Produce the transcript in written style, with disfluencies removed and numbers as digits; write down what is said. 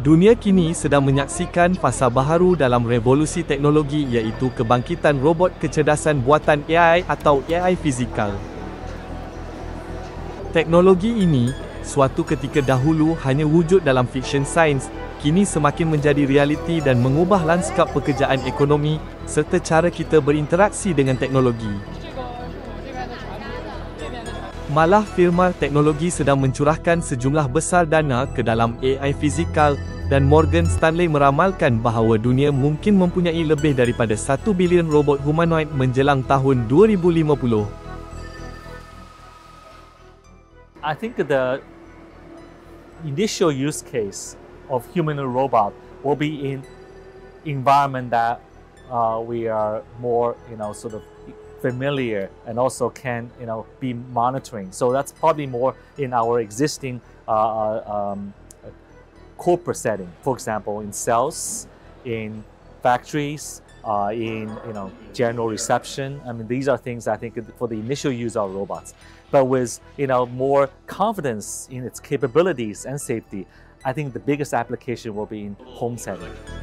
Dunia kini sedang menyaksikan fasa baharu dalam revolusi teknologi iaitu kebangkitan robot kecerdasan buatan AI atau AI fizikal. Teknologi ini, suatu ketika dahulu hanya wujud dalam fiksyen sains, kini semakin menjadi realiti dan mengubah lanskap pekerjaan ekonomi serta cara kita berinteraksi dengan teknologi. Malah firma teknologi sedang mencurahkan sejumlah besar dana ke dalam AI fizikal dan Morgan Stanley meramalkan bahawa dunia mungkin mempunyai lebih daripada 1 bilion robot humanoid menjelang tahun 2050. I think the initial use case of humanoid robot will be in environment that we are more, sort of familiar and also can be monitoring. So that's probably more in our existing corporate setting. For example, in sales, in factories, in general reception. I mean, these are things I think for the initial use of robots. But with more confidence in its capabilities and safety, I think the biggest application will be in home setting.